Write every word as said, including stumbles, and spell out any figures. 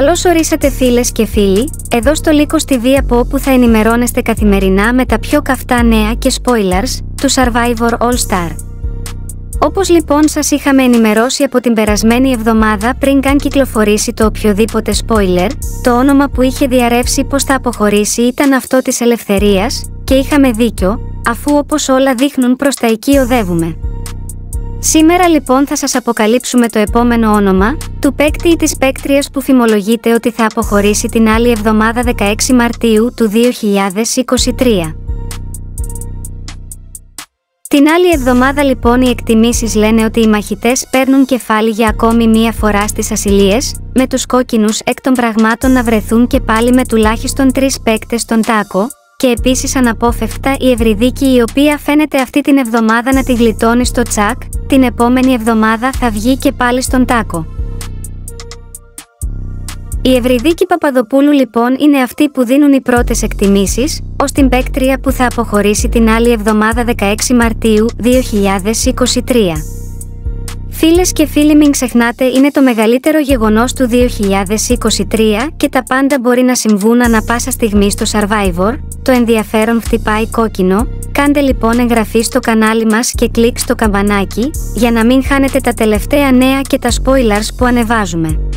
Καλώς ορίσατε φίλες και φίλοι, εδώ στο Λύκος τι βι, από όπου θα ενημερώνεστε καθημερινά με τα πιο καυτά νέα και spoilers του Survivor All-Star. Όπως λοιπόν σας είχαμε ενημερώσει από την περασμένη εβδομάδα, πριν καν κυκλοφορήσει το οποιοδήποτε spoiler, το όνομα που είχε διαρρεύσει πως θα αποχωρήσει ήταν αυτό της Ελευθερίας, και είχαμε δίκιο, αφού όπως όλα δείχνουν προς τα εκεί οδεύουμε. Σήμερα λοιπόν θα σας αποκαλύψουμε το επόμενο όνομα του παίκτη ή της παίκτριας που φημολογείται ότι θα αποχωρήσει την άλλη εβδομάδα, δεκαέξι Μαρτίου του δύο χιλιάδες είκοσι τρία. Την άλλη εβδομάδα λοιπόν οι εκτιμήσεις λένε ότι οι μαχητές παίρνουν κεφάλι για ακόμη μία φορά στις ασυλίες, με τους κόκκινους εκ των πραγμάτων να βρεθούν και πάλι με τουλάχιστον τρεις παίκτες στον τάκο, και επίσης αναπόφευκτα η Ευρυδίκη, η οποία φαίνεται αυτή την εβδομάδα να τη γλιτώνει στο τσακ, την επόμενη εβδομάδα θα βγει και πάλι στον τάκο. Η Ευρυδίκη Παπαδοπούλου λοιπόν είναι αυτή που δίνουν οι πρώτες εκτιμήσεις ως την παίκτρια που θα αποχωρήσει την άλλη εβδομάδα, δεκαέξι Μαρτίου δύο χιλιάδες είκοσι τρία. Φίλες και φίλοι, μην ξεχνάτε, είναι το μεγαλύτερο γεγονός του δύο χιλιάδες είκοσι τρία και τα πάντα μπορεί να συμβούν ανα πάσα στιγμή στο Survivor, το ενδιαφέρον χτυπάει κόκκινο. Κάντε λοιπόν εγγραφή στο κανάλι μας και κλικ στο καμπανάκι για να μην χάνετε τα τελευταία νέα και τα spoilers που ανεβάζουμε.